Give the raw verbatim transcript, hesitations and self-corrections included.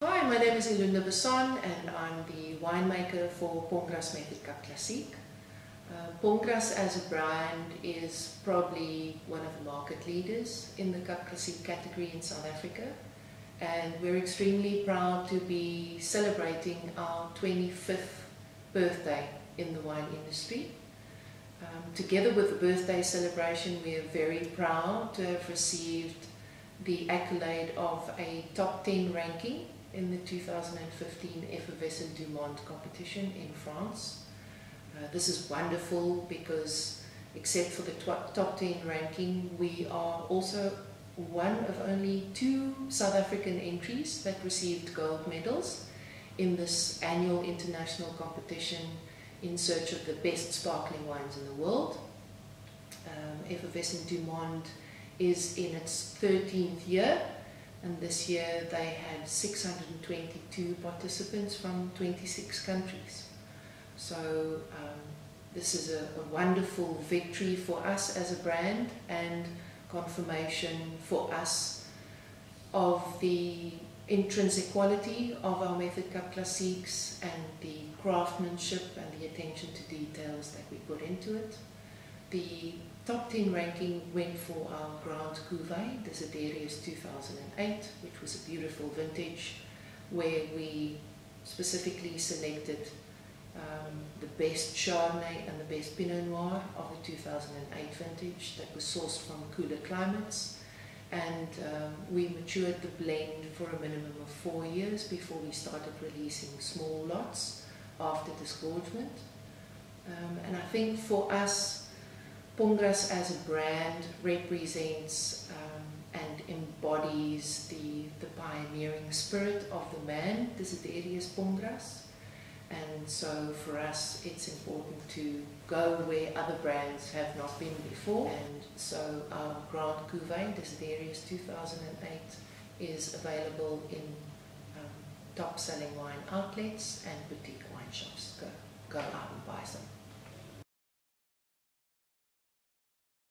Hi, my name is Elunda Basson and I'm the winemaker for Pongrácz Méthode Cap Classique. Uh, Pongrácz as a brand is probably one of the market leaders in the Cap Classique category in South Africa, and we're extremely proud to be celebrating our twenty-fifth birthday in the wine industry. Um, together with the birthday celebration, we are very proud to have received the accolade of a top ten ranking in the two thousand fifteen Effervescents du Monde competition in France. Uh, this is wonderful because, except for the top ten ranking, we are also one of only two South African entries that received gold medals in this annual international competition in search of the best sparkling wines in the world. Um, Effervescents du Monde is in its thirteenth year, and this year they had six hundred twenty-two participants from twenty-six countries. So um, this is a, a wonderful victory for us as a brand, and confirmation for us of the intrinsic quality of our Méthode Cap Classiques and the craftsmanship and the attention to details that we put into it. The top ten ranking went for our Grand Cuvée, Desiderius two thousand eight, which was a beautiful vintage where we specifically selected Um, the best Chardonnay and the best Pinot Noir of the two thousand eight vintage that was sourced from cooler climates, and um, we matured the blend for a minimum of four years before we started releasing small lots after disgorgement. Um, and I think for us, Pongrácz as a brand represents um, and embodies the, the pioneering spirit of the man, Desiderius Pongrácz. And so for us, it's important to go where other brands have not been before. And so our Grand Cuvée, Desiderius two thousand eight, is available in um, top-selling wine outlets and boutique wine shops. Go, go out and buy some.